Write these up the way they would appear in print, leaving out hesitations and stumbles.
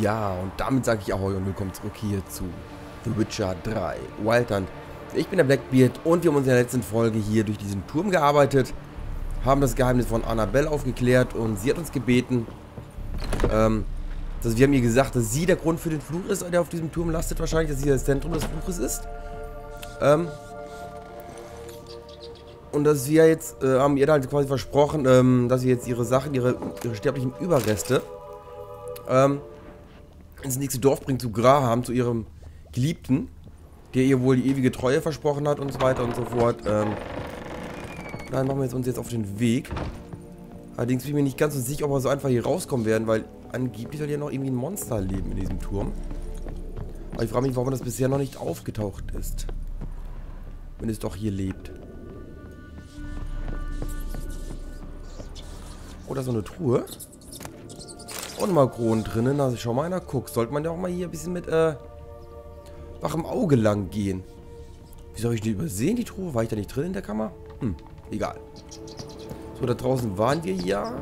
Ja, und damit sage ich Ahoi und willkommen zurück hier zu The Witcher 3 Wild Hunt. Ich bin der Blackbeard und wir haben uns in der letzten Folge hier durch diesen Turm gearbeitet, haben das Geheimnis von Annabelle aufgeklärt und sie hat uns gebeten, wir haben ihr gesagt, dass sie der Grund für den Fluch ist, der auf diesem Turm lastet wahrscheinlich, dass sie das Zentrum des Fluches ist. Und dass wir jetzt, haben ihr halt quasi versprochen, dass wir jetzt ihre Sachen, ihre sterblichen Überreste, ins nächste Dorf bringen, zu Graham, zu ihrem Geliebten, der ihr wohl die ewige Treue versprochen hat und so weiter und so fort. Dann machen wir uns jetzt auf den Weg. Allerdings bin ich mir nicht ganz so sicher, ob wir so einfach hier rauskommen werden, weil angeblich soll ja noch irgendwie ein Monster leben in diesem Turm. Aber ich frage mich, warum das bisher noch nicht aufgetaucht ist. Wenn es doch hier lebt. Oh, da ist noch eine Truhe. Und Makronen drinnen, da schau mal einer guckt. Sollte man ja auch mal hier ein bisschen mit wachem Auge lang gehen. Wieso habe ich die übersehen, die Truhe? War ich da nicht drin in der Kammer? Hm, egal. So, da draußen waren wir ja.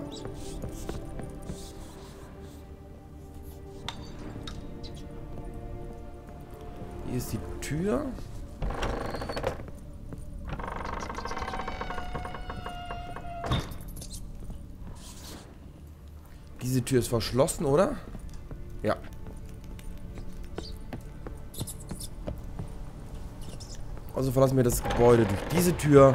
Hier ist die Tür. Diese Tür ist verschlossen, oder? Ja. Also verlassen wir das Gebäude durch diese Tür.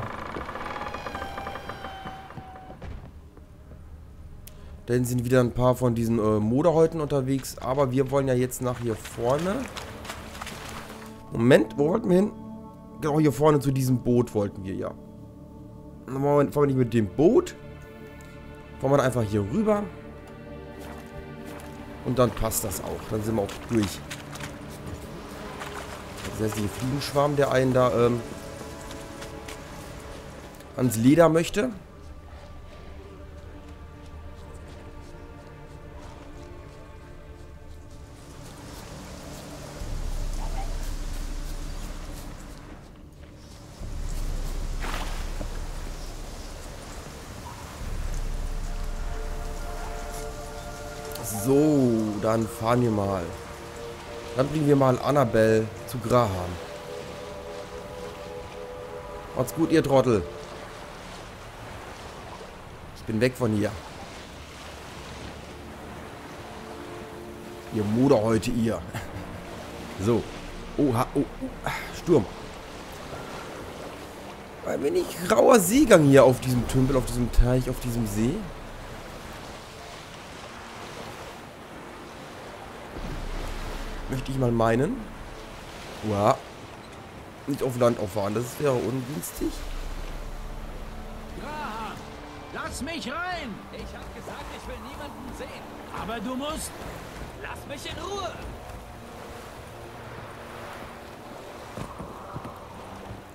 Da hinten sind wieder ein paar von diesen Moderhäuten unterwegs. Aber wir wollen ja jetzt nach hier vorne. Moment, wo wollten wir hin? Genau, hier vorne zu diesem Boot wollten wir, ja. Moment, fahren wir nicht mit dem Boot. Fahren wir einfach hier rüber. Und dann passt das auch. Dann sind wir auch durch. Das heißt, der Fliegenschwarm, der einen da ans Leder möchte. So, dann fahren wir mal. Dann bringen wir mal Annabelle zu Graham. Macht's gut, ihr Trottel. Ich bin weg von hier. Ihr Moder heute, ihr. So. Oha, oh, Sturm. Ein wenig rauer Seegang hier auf diesem Tümpel, auf diesem Teich, auf diesem See. Möchte ich mal meinen. Uah. Nicht auf Land auffahren, das wäre ungünstig. Graham, lass mich rein! Ich hab gesagt, ich will niemanden sehen. Aber du musst. Lass mich in Ruhe!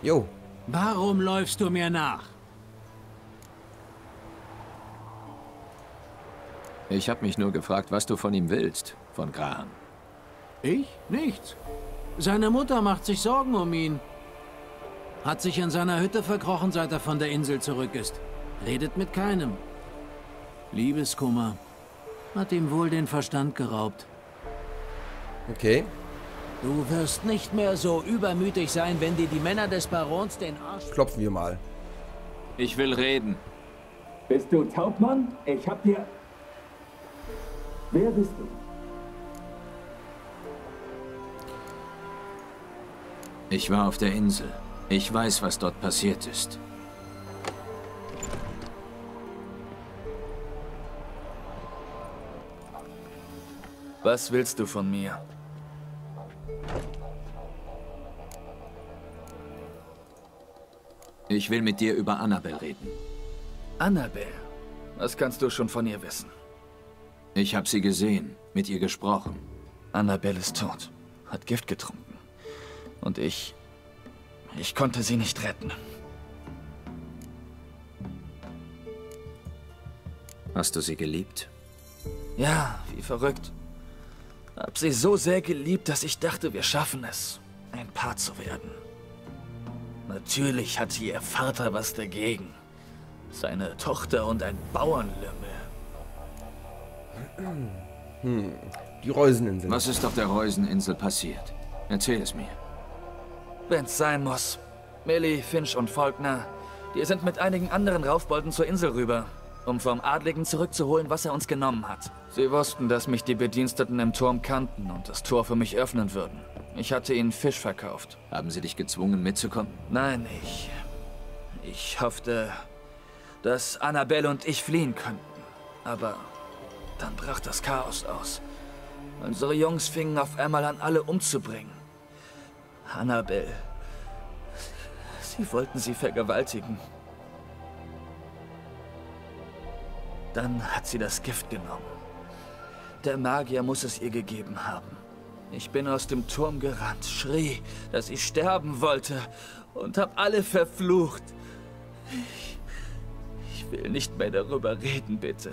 Jo. Warum läufst du mir nach? Ich hab mich nur gefragt, was du von ihm willst, von Graham. Ich? Nichts. Seine Mutter macht sich Sorgen um ihn. Hat sich in seiner Hütte verkrochen, seit er von der Insel zurück ist. Redet mit keinem. Liebeskummer. Hat ihm wohl den Verstand geraubt. Okay. Du wirst nicht mehr so übermütig sein, wenn dir die Männer des Barons den Arsch... Klopfen wir mal. Ich will reden. Bist du Taubmann? Ich hab dir... Wer bist du? Ich war auf der Insel. Ich weiß, was dort passiert ist. Was willst du von mir? Ich will mit dir über Annabelle reden. Annabelle? Was kannst du schon von ihr wissen? Ich habe sie gesehen, mit ihr gesprochen. Annabelle ist tot, hat Gift getrunken. Und ich konnte sie nicht retten. Hast du sie geliebt? Ja, wie verrückt. Hab sie so sehr geliebt, dass ich dachte, wir schaffen es, ein Paar zu werden. Natürlich hatte ihr Vater was dagegen. Seine Tochter und ein Bauernlümmel. Die Reuseninsel. Was ist auf der Reuseninsel passiert? Erzähl es mir. Wenn's sein muss. Millie, Finch und Faulkner, die sind mit einigen anderen Raufbolden zur Insel rüber, um vom Adligen zurückzuholen, was er uns genommen hat. Sie wussten, dass mich die Bediensteten im Turm kannten und das Tor für mich öffnen würden. Ich hatte ihnen Fisch verkauft. Haben sie dich gezwungen, mitzukommen? Nein, ich hoffte, dass Annabelle und ich fliehen könnten. Aber dann brach das Chaos aus. Unsere Jungs fingen auf einmal an, alle umzubringen. Annabelle. Sie wollten sie vergewaltigen. Dann hat sie das Gift genommen. Der Magier muss es ihr gegeben haben. Ich bin aus dem Turm gerannt, schrie, dass ich sterben wollte und hab alle verflucht. Ich will nicht mehr darüber reden, bitte.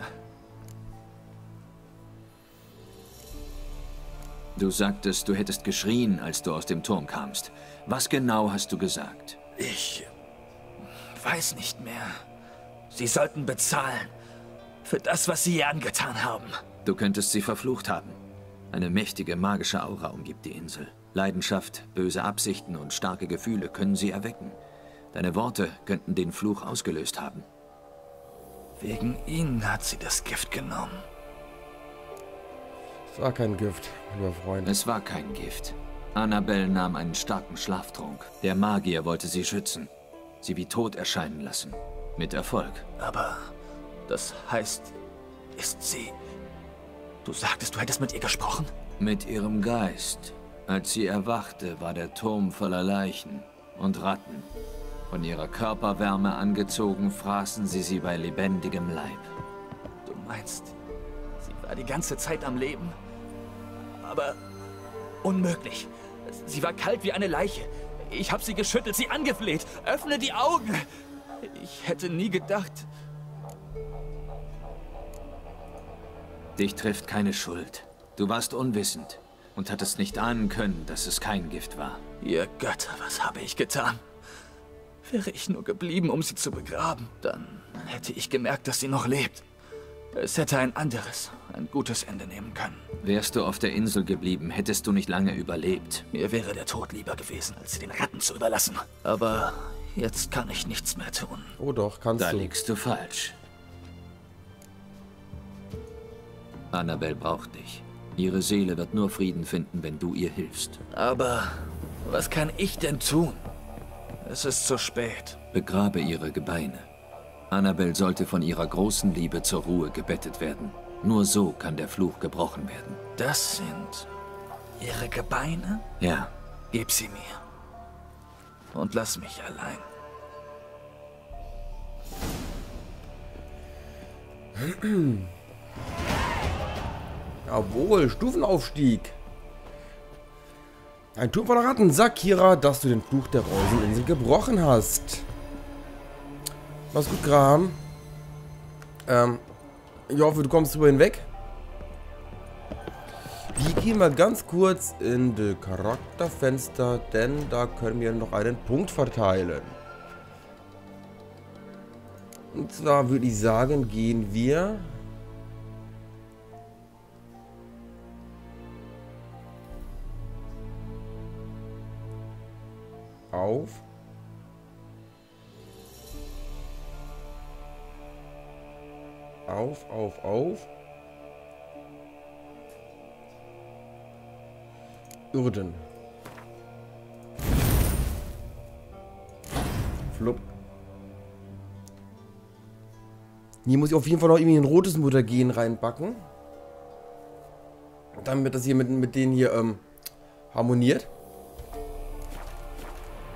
Du sagtest, du hättest geschrien, als du aus dem Turm kamst. Was genau hast du gesagt? Ich weiß nicht mehr. Sie sollten bezahlen. Für das, was sie ihr angetan haben. Du könntest sie verflucht haben. Eine mächtige magische Aura umgibt die Insel. Leidenschaft, böse Absichten und starke Gefühle können sie erwecken. Deine Worte könnten den Fluch ausgelöst haben. Wegen ihnen hat sie das Gift genommen. Es war kein Gift, lieber Freund. Es war kein Gift. Annabelle nahm einen starken Schlaftrunk. Der Magier wollte sie schützen. Sie wie tot erscheinen lassen. Mit Erfolg. Aber das heißt, ist sie... Du sagtest, du hättest mit ihr gesprochen? Mit ihrem Geist. Als sie erwachte, war der Turm voller Leichen und Ratten. Von ihrer Körperwärme angezogen, fraßen sie bei lebendigem Leib. Du meinst, sie war die ganze Zeit am Leben? Aber unmöglich. Sie war kalt wie eine Leiche. Ich habe sie geschüttelt, sie angefleht. Öffne die Augen! Ich hätte nie gedacht... Dich trifft keine Schuld. Du warst unwissend und hattest nicht ahnen können, dass es kein Gift war. Ihr Götter, was habe ich getan? Wäre ich nur geblieben, um sie zu begraben, dann hätte ich gemerkt, dass sie noch lebt. Es hätte ein anderes, ein gutes Ende nehmen können. Wärst du auf der Insel geblieben, hättest du nicht lange überlebt. Mir wäre der Tod lieber gewesen, als sie den Ratten zu überlassen. Aber jetzt kann ich nichts mehr tun. Oh doch, kannst du. Da liegst du falsch. Annabelle braucht dich. Ihre Seele wird nur Frieden finden, wenn du ihr hilfst. Aber was kann ich denn tun? Es ist zu spät. Begrabe ihre Gebeine. Annabelle sollte von ihrer großen Liebe zur Ruhe gebettet werden. Nur so kann der Fluch gebrochen werden. Das sind ihre Gebeine? Ja. Gib sie mir. Und lass mich allein. Jawohl, Stufenaufstieg. Ein Turm voller Ratten. Sag Keira, dass du den Fluch der Reuseninsel gebrochen hast. Mach's gut, Graham. Ich hoffe, du kommst drüber hinweg. Wir gehen mal ganz kurz in das Charakterfenster, denn da können wir noch einen Punkt verteilen. Und zwar würde ich sagen, gehen wir... auf Urden. Flup. Hier muss ich auf jeden Fall noch irgendwie ein rotes Mutagen reinbacken, damit das hier mit denen hier harmoniert.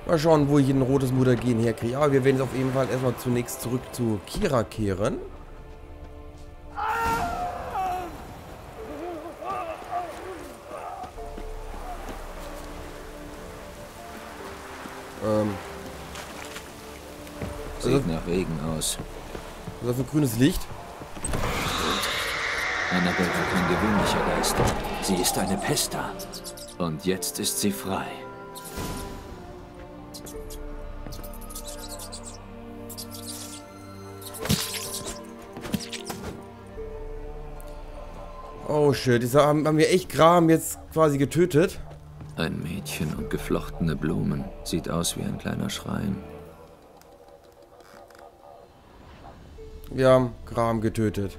Mal schauen, wo ich ein rotes Mutagen herkriege. Aber wir werden jetzt auf jeden Fall erstmal zunächst zurück zu Keira kehren. Sieht nach Regen aus. Was ist das für grünes Licht? Annabelle war kein gewöhnlicher Geist. Sie ist eine Pesta. Und jetzt ist sie frei. Oh shit, die haben wir echt Graham jetzt quasi getötet. Ein Mädchen und geflochtene Blumen. Sieht aus wie ein kleiner Schrein. Wir haben Graham getötet.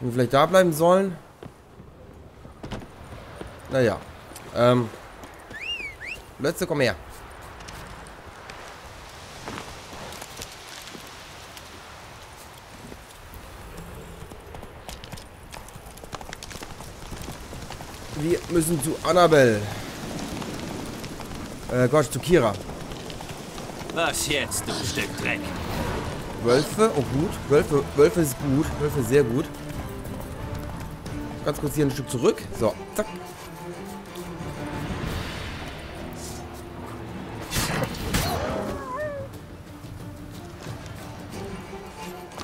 Wenn wir vielleicht da bleiben sollen? Naja. Letzte, komm her. Wir müssen zu Annabelle. Gott, zu Keira. Was jetzt, du Stück Dreck? Wölfe? Oh gut. Wölfe ist gut. Wölfe ist sehr gut. Ganz kurz hier ein Stück zurück. So, zack.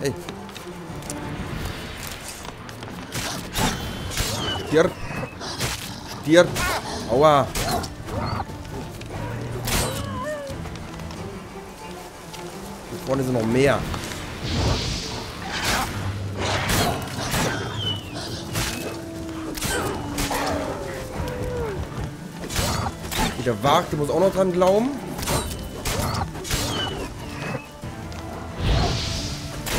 Hey. Stirb. Stirb. Aua. Hier vorne sind noch mehr. Der Warte muss auch noch dran glauben.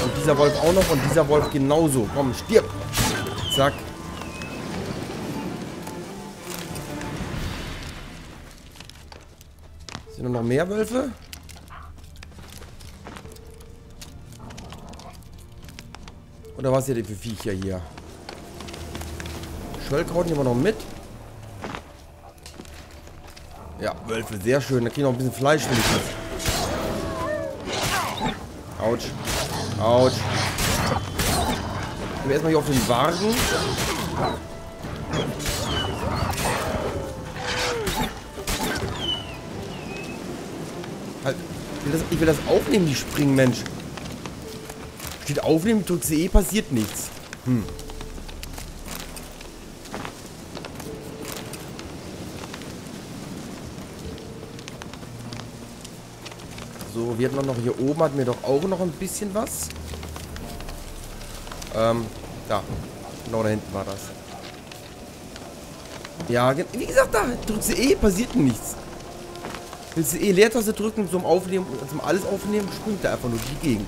Und dieser Wolf auch noch. Und dieser Wolf genauso. Komm, stirb. Zack. Sind noch mehr Wölfe? Oder was hier denn für Viecher hier? Schwellkraut nehmen wir noch mit. Ja, Wölfe, sehr schön. Da kriegen wir noch ein bisschen Fleisch mit. Autsch. Autsch. Gehen wir erstmal hier auf den Wagen. Halt. Ich will das aufnehmen, die springen, Mensch. Steht aufnehmen, drückt CE, passiert nichts. Hm. So, wir hatten noch hier oben, hatten wir doch auch noch ein bisschen was. Da. Genau da hinten war das. Ja, wie gesagt, da drückt sie eh, passiert nichts. Willst du eh Leertaste drücken zum Aufnehmen, zum alles aufnehmen, springt da einfach nur die Gegend.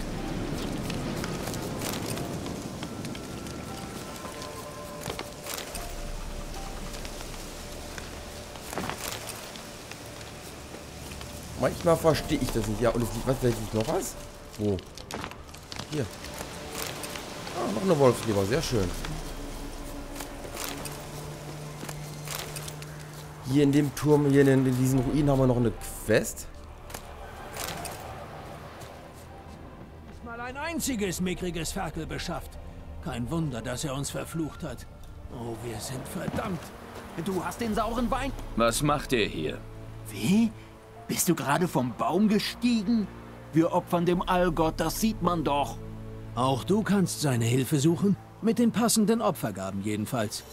Manchmal verstehe ich das nicht. Ja, und es liegt was, vielleicht liegt noch was? Wo? Hier. Ah, noch eine Wolfsleber, sehr schön. Hier in dem Turm, hier in diesen Ruinen haben wir noch eine Quest. Mal ein einziges mickriges Ferkel beschafft. Kein Wunder, dass er uns verflucht hat. Oh, wir sind verdammt. Du hast den sauren Wein. Was macht ihr hier? Wie? Bist du gerade vom Baum gestiegen? Wir opfern dem Allgott, das sieht man doch. Auch du kannst seine Hilfe suchen. Mit den passenden Opfergaben jedenfalls.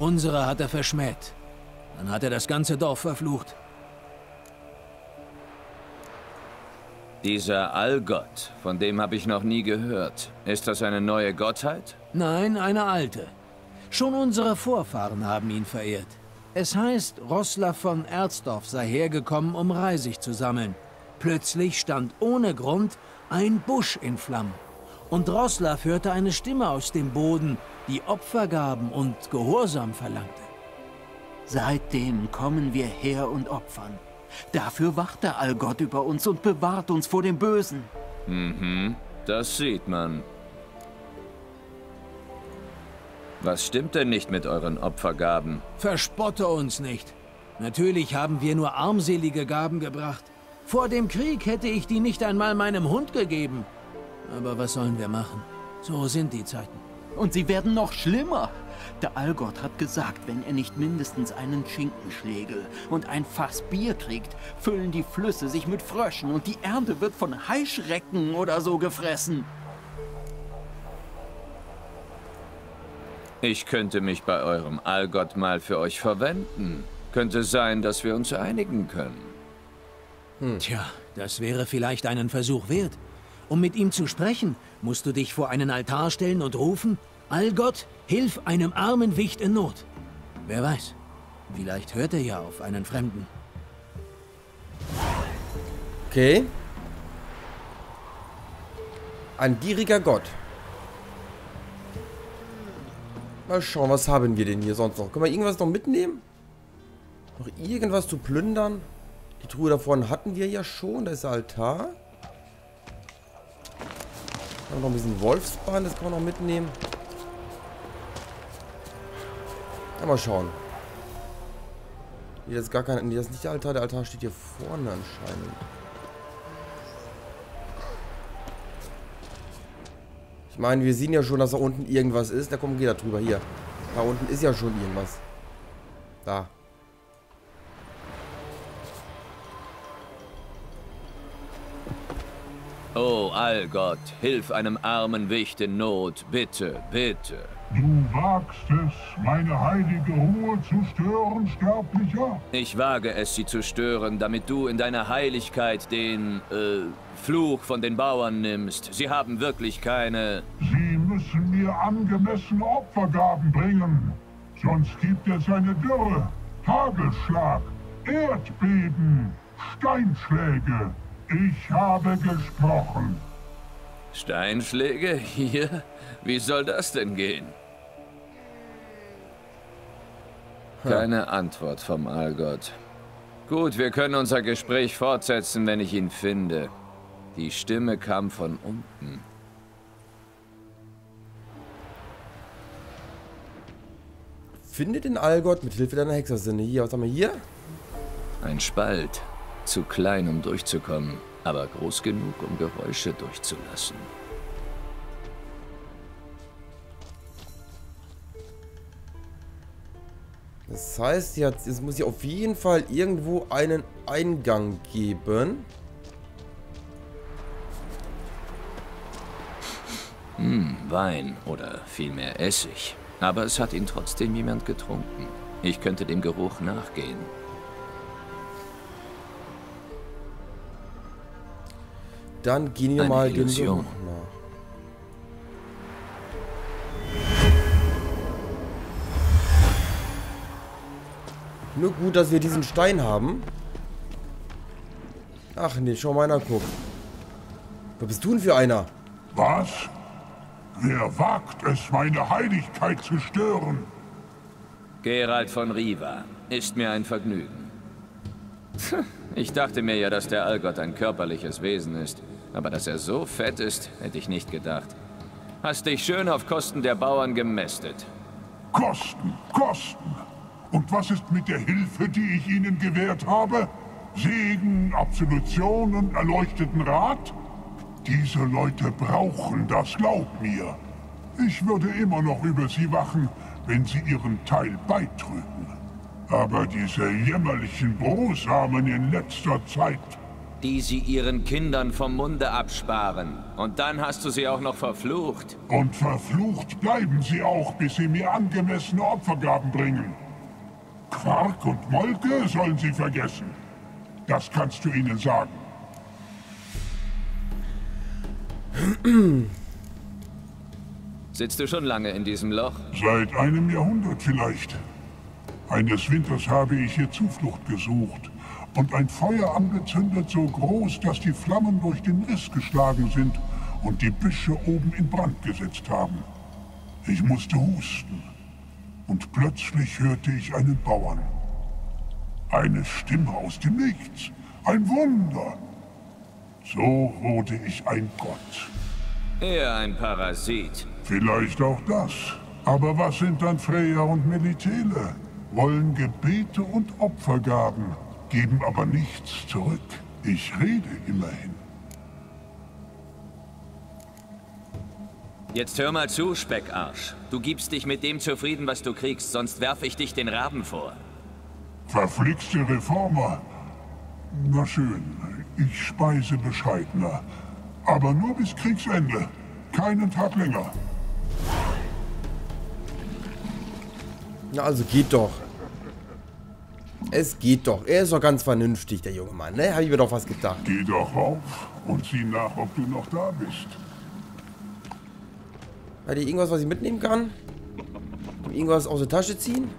Unsere hat er verschmäht. Dann hat er das ganze Dorf verflucht. Dieser Allgott, von dem habe ich noch nie gehört. Ist das eine neue Gottheit? Nein, eine alte. Schon unsere Vorfahren haben ihn verehrt. Es heißt, Roslav von Erzdorf sei hergekommen, um Reisig zu sammeln. Plötzlich stand ohne Grund ein Busch in Flammen. Und Roslav hörte eine Stimme aus dem Boden, die Opfergaben und Gehorsam verlangte. Seitdem kommen wir her und opfern. Dafür wacht der Allgott über uns und bewahrt uns vor dem Bösen. Mhm, das sieht man. Was stimmt denn nicht mit euren Opfergaben? Verspotte uns nicht. Natürlich haben wir nur armselige Gaben gebracht. Vor dem Krieg hätte ich die nicht einmal meinem Hund gegeben. Aber was sollen wir machen? So sind die Zeiten. Und sie werden noch schlimmer. Der Allgott hat gesagt, wenn er nicht mindestens einen Schinkenschlegel und ein Fass Bier kriegt, füllen die Flüsse sich mit Fröschen und die Ernte wird von Haischrecken oder so gefressen. Ich könnte mich bei eurem Allgott mal für euch verwenden. Könnte sein, dass wir uns einigen können. Tja, das wäre vielleicht einen Versuch wert. Um mit ihm zu sprechen, musst du dich vor einen Altar stellen und rufen, Allgott, hilf einem armen Wicht in Not. Wer weiß, vielleicht hört er ja auf einen Fremden. Okay. Ein gieriger Gott. Mal schauen, was haben wir denn hier sonst noch? Können wir irgendwas noch mitnehmen? Noch irgendwas zu plündern? Die Truhe da vorne hatten wir ja schon. Da ist der Altar. Da haben wir noch ein bisschen Wolfsbein. Das kann man noch mitnehmen. Ja, mal schauen. Nee, das ist gar kein... Nee, das ist nicht der Altar. Der Altar steht hier vorne anscheinend. Ich meine, wir sehen ja schon, dass da unten irgendwas ist. Da kommt, geht da drüber. Hier. Da unten ist ja schon irgendwas. Da. Oh, Allgott, hilf einem armen Wicht in Not. Bitte, bitte. Du wagst es, meine heilige Ruhe zu stören, Sterblicher? Ich wage es, sie zu stören, damit du in deiner Heiligkeit den, Fluch von den Bauern nimmst. Sie haben wirklich keine... Sie müssen mir angemessene Opfergaben bringen. Sonst gibt es eine Dürre, Hagelschlag, Erdbeben, Steinschläge. Ich habe gesprochen. Steinschläge? Hier? Wie soll das denn gehen? Keine Antwort vom Allgott. Gut, wir können unser Gespräch fortsetzen, wenn ich ihn finde. Die Stimme kam von unten. Finde den Allgott mit Hilfe deiner Hexersinne. Hier, was haben wir hier? Ein Spalt. Zu klein, um durchzukommen, aber groß genug, um Geräusche durchzulassen. Das heißt, jetzt muss ich auf jeden Fall irgendwo einen Eingang geben. Wein oder vielmehr Essig. Aber es hat ihn trotzdem jemand getrunken. Ich könnte dem Geruch nachgehen. Dann gehen wir mal den Suchen nach. Nur gut, dass wir diesen Stein haben. Ach nee, schau mal einer gucken. Was bist du denn für einer? Was? Wer wagt es, meine Heiligkeit zu stören? Geralt von Riva, ist mir ein Vergnügen. Ich dachte mir ja, dass der Allgott ein körperliches Wesen ist. Aber dass er so fett ist, hätte ich nicht gedacht. Hast dich schön auf Kosten der Bauern gemästet. Kosten, Kosten! Und was ist mit der Hilfe, die ich ihnen gewährt habe? Segen, Absolution und erleuchteten Rat? Diese Leute brauchen das, glaub mir. Ich würde immer noch über sie wachen, wenn sie ihren Teil beitrügen. Aber diese jämmerlichen Brosamen in letzter Zeit... Die sie ihren Kindern vom Munde absparen. Und dann hast du sie auch noch verflucht. Und verflucht bleiben sie auch, bis sie mir angemessene Opfergaben bringen. Quark und Molke sollen sie vergessen. Das kannst du ihnen sagen. Sitzt du schon lange in diesem Loch? Seit einem Jahrhundert vielleicht. Eines Winters habe ich hier Zuflucht gesucht und ein Feuer angezündet, so groß, dass die Flammen durch den Riss geschlagen sind und die Büsche oben in Brand gesetzt haben. Ich musste husten und plötzlich hörte ich einen Bauern. Eine Stimme aus dem Nichts, ein Wunder. So wurde ich ein Gott. Eher ein Parasit. Vielleicht auch das. Aber was sind dann Freya und Melitele? Wollen Gebete und Opfergaben, geben aber nichts zurück. Ich rede immerhin. Jetzt hör mal zu, Speckarsch. Du gibst dich mit dem zufrieden, was du kriegst, sonst werfe ich dich den Raben vor. Verflixte Reformer. Na schön, ich speise bescheidener. Aber nur bis Kriegsende. Keinen Tag länger. Na also geht doch. Es geht doch. Er ist doch ganz vernünftig, der junge Mann, ne? Habe ich mir doch was gedacht. Geh doch auf und sieh nach, ob du noch da bist. Hat hier irgendwas, was ich mitnehmen kann? Irgendwas aus der Tasche ziehen?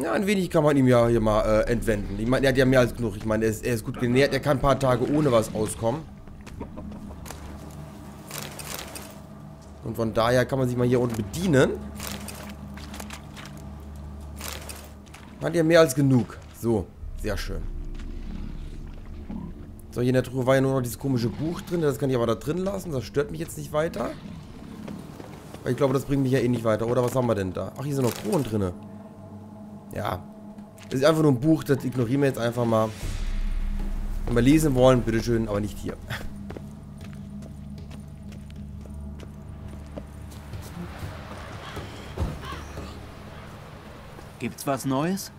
Ja, ein wenig kann man ihm ja hier mal entwenden. Ich meine, er hat ja mehr als genug. Ich meine, er ist gut genährt. Er kann ein paar Tage ohne was auskommen. Und von daher kann man sich mal hier unten bedienen. Hat ja mehr als genug. So, sehr schön. So, hier in der Truhe war ja nur noch dieses komische Buch drin. Das kann ich aber da drin lassen. Das stört mich jetzt nicht weiter. Weil ich glaube, das bringt mich ja eh nicht weiter. Oder was haben wir denn da? Ach, hier sind noch Kronen drin. Ja, das ist einfach nur ein Buch, das ignorieren wir jetzt einfach mal. Wenn wir lesen wollen, bitteschön, aber nicht hier. Gibt's was Neues?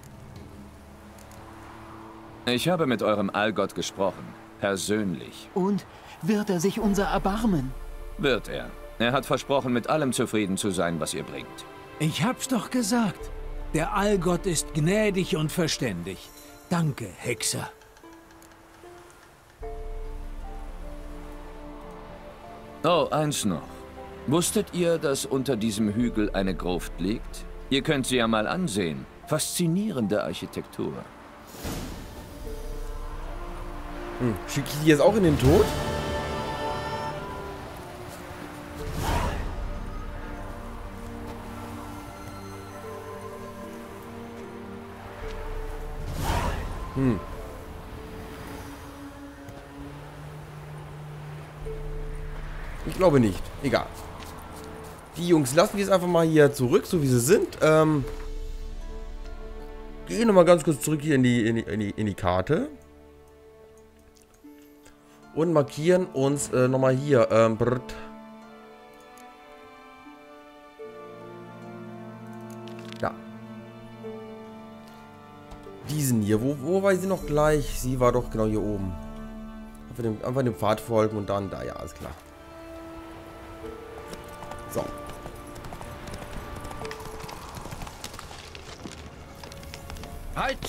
Ich habe mit eurem Allgott gesprochen, persönlich. Und wird er sich unser erbarmen? Wird er. Er hat versprochen, mit allem zufrieden zu sein, was ihr bringt. Ich hab's doch gesagt. Der Allgott ist gnädig und verständig. Danke, Hexer. Oh, eins noch. Wusstet ihr, dass unter diesem Hügel eine Gruft liegt? Ihr könnt sie ja mal ansehen. Faszinierende Architektur. Hm, schicke ich die jetzt auch in den Tod? Hm. Ich glaube nicht. Egal. Die Jungs lassen wir jetzt einfach mal hier zurück, so wie sie sind. Gehen nochmal ganz kurz zurück hier in die Karte. Und markieren uns nochmal hier. Diesen hier. Wo war sie noch gleich? Sie war doch genau hier oben. Einfach dem Pfad folgen und dann da. Ja, alles klar. So. Halt!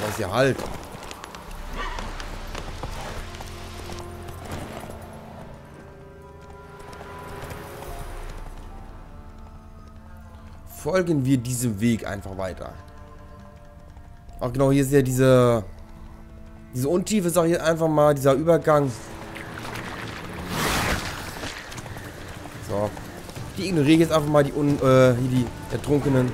Was ist hier halt? Folgen wir diesem Weg einfach weiter. Ach genau, hier ist ja diese Untiefe, sag ich jetzt einfach mal, dieser Übergang. So. Die ignoriere ich jetzt einfach mal, die Ertrunkenen.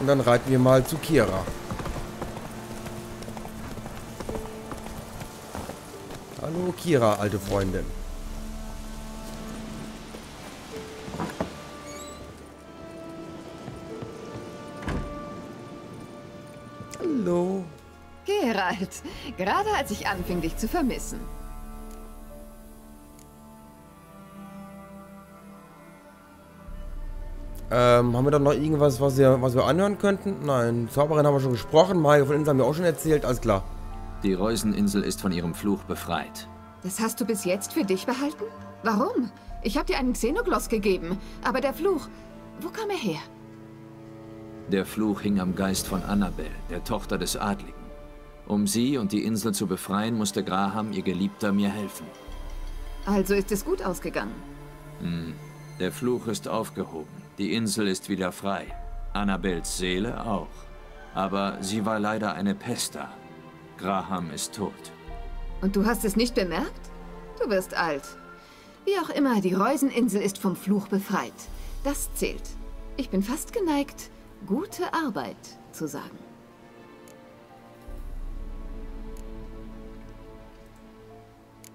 Und dann reiten wir mal zu Keira. Hallo Keira, alte Freundin. Hallo. Geralt, gerade als ich anfing, dich zu vermissen. Haben wir da noch irgendwas, was wir anhören könnten? Nein, Zauberin haben wir schon gesprochen. Mario von Insel haben wir auch schon erzählt, alles klar. Die Reuseninsel ist von ihrem Fluch befreit. Das hast du bis jetzt für dich behalten? Warum? Ich habe dir einen Xenogloss gegeben, aber der Fluch, wo kam er her? Der Fluch hing am Geist von Annabelle, der Tochter des Adligen. Um sie und die Insel zu befreien, musste Graham, ihr Geliebter, mir helfen. Also ist es gut ausgegangen? Hm. Der Fluch ist aufgehoben. Die Insel ist wieder frei. Annabels Seele auch. Aber sie war leider eine Pesta. Graham ist tot. Und du hast es nicht bemerkt? Du wirst alt. Wie auch immer, die Reuseninsel ist vom Fluch befreit. Das zählt. Ich bin fast geneigt, gute Arbeit zu sagen.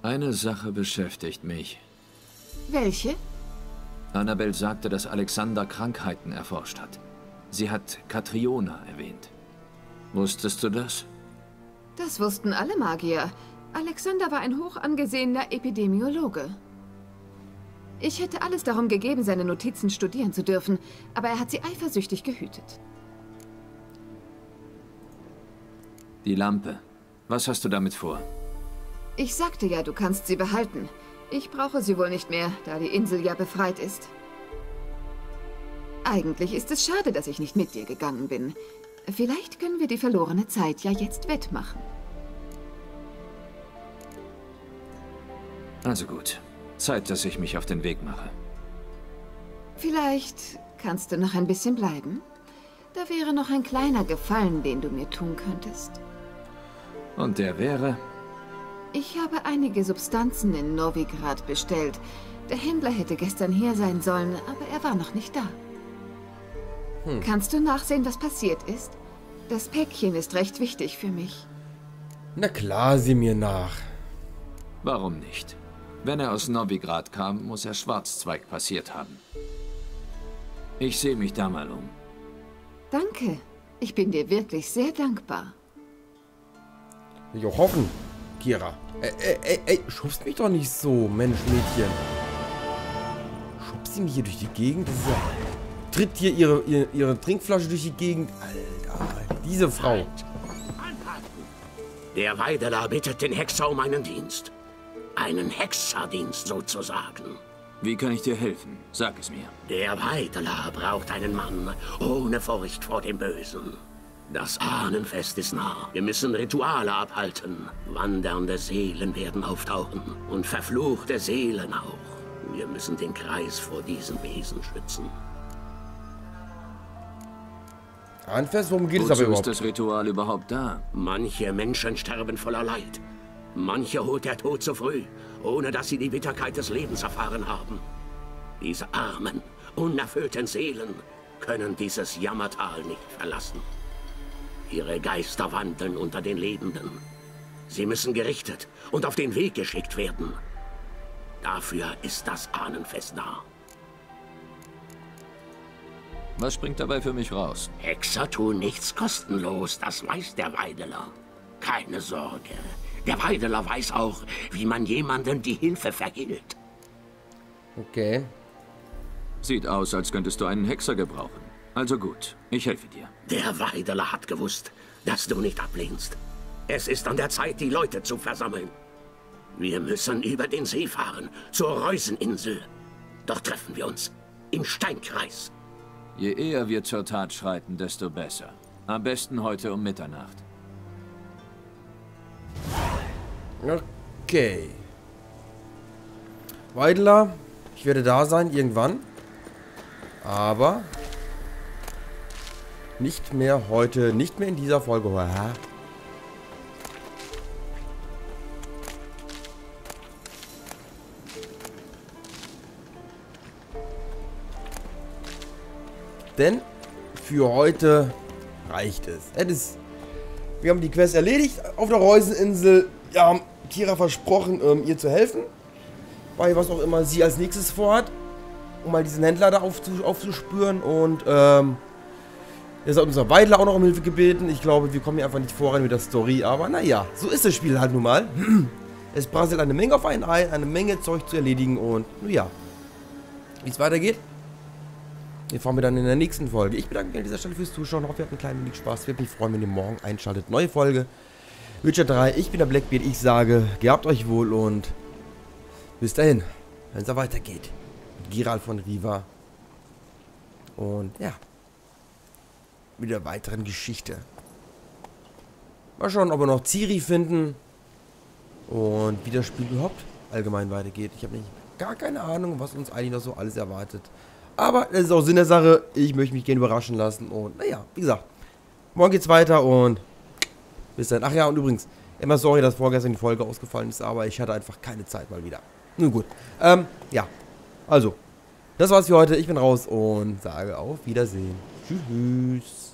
Eine Sache beschäftigt mich. Welche? Annabelle sagte, dass Alexander Krankheiten erforscht hat. Sie hat Katriona erwähnt. Wusstest du das? Das wussten alle Magier. Alexander war ein hoch angesehener Epidemiologe. Ich hätte alles darum gegeben, seine Notizen studieren zu dürfen, aber er hat sie eifersüchtig gehütet. Die Lampe. Was hast du damit vor? Ich sagte ja, du kannst sie behalten. Ich brauche sie wohl nicht mehr, da die Insel ja befreit ist. Eigentlich ist es schade, dass ich nicht mit dir gegangen bin. Vielleicht können wir die verlorene Zeit ja jetzt wettmachen. Also gut. Zeit, dass ich mich auf den Weg mache. Vielleicht kannst du noch ein bisschen bleiben. Da wäre noch ein kleiner Gefallen, den du mir tun könntest. Und der wäre? Ich habe einige Substanzen in Novigrad bestellt. Der Händler hätte gestern hier sein sollen, aber er war noch nicht da. Hm. Kannst du nachsehen, was passiert ist? Das Päckchen ist recht wichtig für mich. Na klar, sieh mir nach. Warum nicht? Wenn er aus Novigrad kam, muss er Schwarzzweig passiert haben. Ich sehe mich da mal um. Danke. Ich bin dir wirklich sehr dankbar. Ich will hoffen, Keira. Ey, schubst mich doch nicht so, Mensch, Mädchen. Schubst sie mich hier durch die Gegend? Das ist ja... Tritt hier ihre Trinkflasche durch die Gegend? Alter, diese Frau. Der Weidler bittet den Hexer um einen Dienst. Einen Hexerdienst sozusagen. Wie kann ich dir helfen? Sag es mir. Der Weidler braucht einen Mann ohne Furcht vor dem Bösen. Das Ahnenfest ist nah. Wir müssen Rituale abhalten. Wandernde Seelen werden auftauchen. Und verfluchte Seelen auch. Wir müssen den Kreis vor diesen Wesen schützen. Ahnenfest, worum geht es aber überhaupt? Wozu ist das Ritual überhaupt da? Manche Menschen sterben voller Leid. Manche holt der Tod zu früh, ohne dass sie die Bitterkeit des Lebens erfahren haben. Diese armen, unerfüllten Seelen können dieses Jammertal nicht verlassen. Ihre Geister wandeln unter den Lebenden. Sie müssen gerichtet und auf den Weg geschickt werden. Dafür ist das Ahnenfest da. Was springt dabei für mich raus? Hexer tun nichts kostenlos, das weiß der Weidler. Keine Sorge. Der Weidler weiß auch, wie man jemandem die Hilfe verhielt. Okay. Sieht aus, als könntest du einen Hexer gebrauchen. Also gut, ich helfe dir. Der Weidler hat gewusst, dass du nicht ablehnst. Es ist an der Zeit, die Leute zu versammeln. Wir müssen über den See fahren, zur Reuseninsel. Dort treffen wir uns, im Steinkreis. Je eher wir zur Tat schreiten, desto besser. Am besten heute um Mitternacht. Okay. Weidler, ich werde da sein, irgendwann. Aber nicht mehr heute, nicht mehr in dieser Folge. Aha. Denn für heute reicht es. Wir haben die Quest erledigt auf der Reuseninsel. Wir haben Keira versprochen, ihr zu helfen. Bei was auch immer sie als nächstes vorhat. Um mal diesen Händler da aufzuspüren. Und jetzt hat unser Weidler auch noch um Hilfe gebeten. Ich glaube, wir kommen hier einfach nicht voran mit der Story. Aber naja, so ist das Spiel halt nun mal. Es prasselt eine Menge auf einen ein, eine Menge Zeug zu erledigen. Und naja, wie es weitergeht, wir fahren wir dann in der nächsten Folge. Ich bedanke mich an dieser Stelle fürs Zuschauen. Ich hoffe, ihr habt einen kleinen wenig Spaß. Ich würde mich freuen, wenn ihr morgen einschaltet. Neue Folge. Witcher 3. Ich bin der Blackbeard. Ich sage, gehabt euch wohl und bis dahin, wenn es da weitergeht. Geralt von Riva. Und ja. Mit der weiteren Geschichte. Mal schauen, ob wir noch Ciri finden. Und wie das Spiel überhaupt allgemein weitergeht. Ich habe nämlich gar keine Ahnung, was uns eigentlich noch so alles erwartet. Aber das ist auch Sinn der Sache. Ich möchte mich gerne überraschen lassen. Und naja, wie gesagt, morgen geht's weiter und bis dann. Ach ja, und übrigens, immer sorry, dass vorgestern die Folge ausgefallen ist, aber ich hatte einfach keine Zeit mal wieder. Nun gut. Ja. Also, das war's für heute. Ich bin raus und sage auf Wiedersehen. Tschüss.